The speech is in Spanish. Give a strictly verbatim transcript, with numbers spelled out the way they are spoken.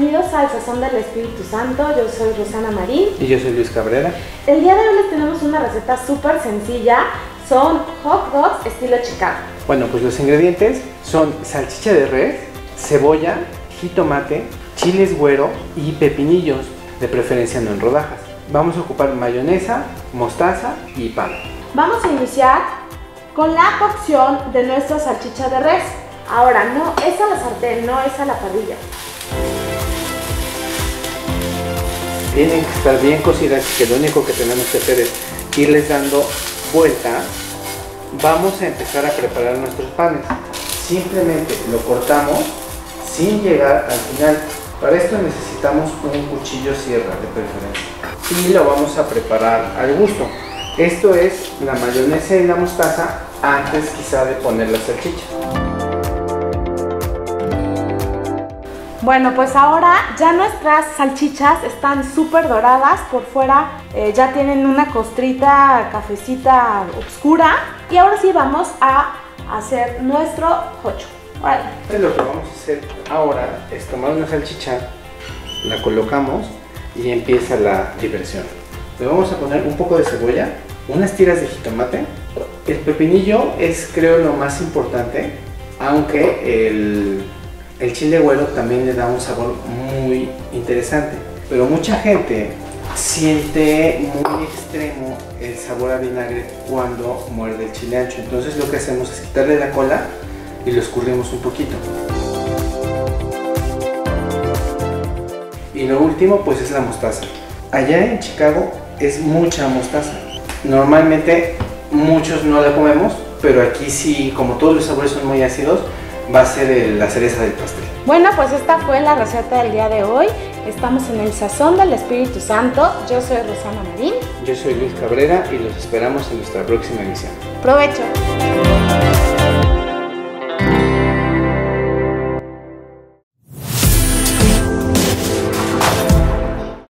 Bienvenidos al Sazón del Espíritu Santo. Yo soy Rosana Marín. Y yo soy Luis Cabrera. El día de hoy les tenemos una receta súper sencilla. Son hot dogs estilo Chicago. Bueno, pues los ingredientes son salchicha de res, cebolla, jitomate, chiles güero y pepinillos, de preferencia no en rodajas. Vamos a ocupar mayonesa, mostaza y pan. Vamos a iniciar con la cocción de nuestra salchicha de res. Ahora, no es a la sartén, no es a la parrilla. Tienen que estar bien cocidas, que lo único que tenemos que hacer es irles dando vuelta. Vamos a empezar a preparar nuestros panes. Simplemente lo cortamos sin llegar al final. Para esto necesitamos un cuchillo sierra de preferencia. Y lo vamos a preparar al gusto. Esto es la mayonesa y la mostaza antes quizá de poner la salchicha. Bueno, pues ahora ya nuestras salchichas están súper doradas por fuera, eh, ya tienen una costrita cafecita oscura. Y ahora sí vamos a hacer nuestro hocho. Entonces lo que vamos a hacer ahora es tomar una salchicha, la colocamos y empieza la diversión. Le vamos a poner un poco de cebolla, unas tiras de jitomate. El pepinillo es, creo, lo más importante, aunque el... El chile güero también le da un sabor muy interesante, pero mucha gente siente muy extremo el sabor a vinagre cuando muerde el chile ancho. Entonces lo que hacemos es quitarle la cola y lo escurrimos un poquito. Y lo último pues es la mostaza. Allá en Chicago es mucha mostaza. Normalmente muchos no la comemos, pero aquí sí, como todos los sabores son muy ácidos, va a ser la cereza del pastel. Bueno, pues esta fue la receta del día de hoy. Estamos en el Sazón del Espíritu Santo. Yo soy Rosana Marín. Yo soy Luis Cabrera y los esperamos en nuestra próxima emisión. ¡Provecho!